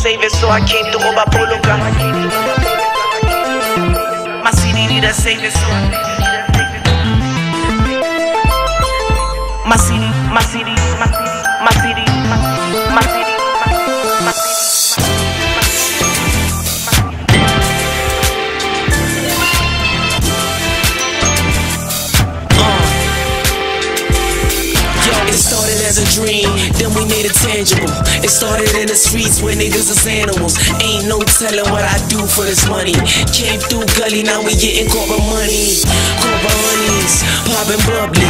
save it, so I came through with my poloka. My city need a savior, so my city. As a dream, then we made it tangible. It started in the streets where niggas is animals. Ain't no telling what I do for this money. Came through gully, now we getting corporate money. Corporate honeys, poppin' bubbly.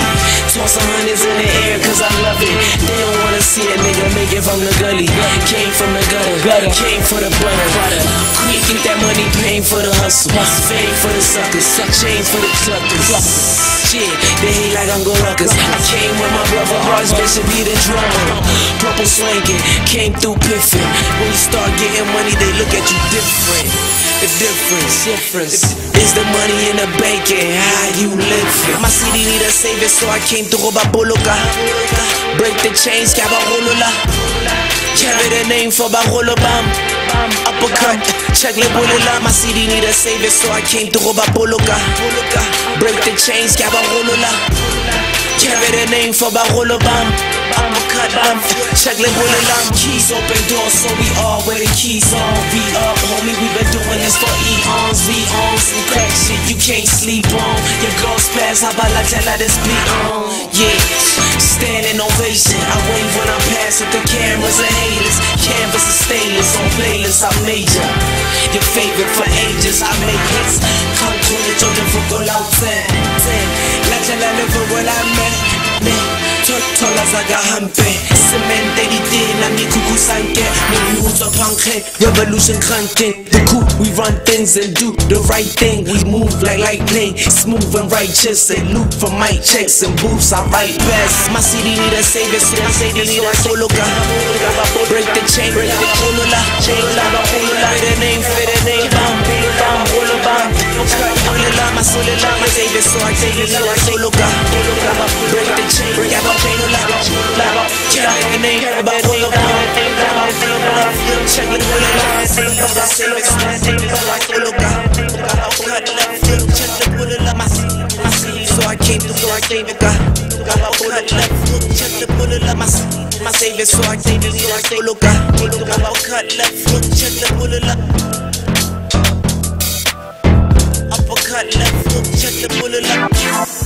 Toss $100s in the air cause I love it. They don't wanna see a nigga make it from the gully. Came from the gutter, came for the butter. Creaking that money, paying for the hustle. Fame for the suckers, change for the cluckers. Shit, they hate like I'm gon' ruckers. I came with my brother, hardest bitch be the drummer, purple swinging, came through piffin'. When you start getting money, they look at you different. The difference is the money in the bank and how you live it. My city need a savior, so I came through robar boloka. Break the chains, cabarolola. Carry the name for barolobam. Uppercut, check le bolola. My city need a savior, so I came through robar boloka. Break the chains, cabarolola. Carry the name for Barolobam. I'm a cut, I'm check bullet lamb. Keys open doors, so we are where the keys on. We up, homie, we been doing this for eons. We on some crack shit you can't sleep on. Your girl's pass, how about I tell her this beat on? Yeah, standing ovation. I wave when I pass with the cameras and haters. Canvas is stainless, on playlists I'm major. Your favorite for ages, I make hits. Come to the children for go out 10. La never will I me Totola zagahampe Semente dite na mikuku sanke Miluto pankhe Revolution cranking The coup we run things and do the right thing. We move like lightning, smooth and righteous. And loop for my checks and boots I write best. My city need a savior, so my city need a soloka. Break the chain, break the colola. Break the name, fit the name. My soul is my savior, so I take it, so I soloka. Break the chain, break the chain, carry the name, check the so I came through, so I came to God. Check the bullet up, my savior, so I take it, so I soloka. Cut left foot, check the bullet up. Uppercut left hook, check the bullet up.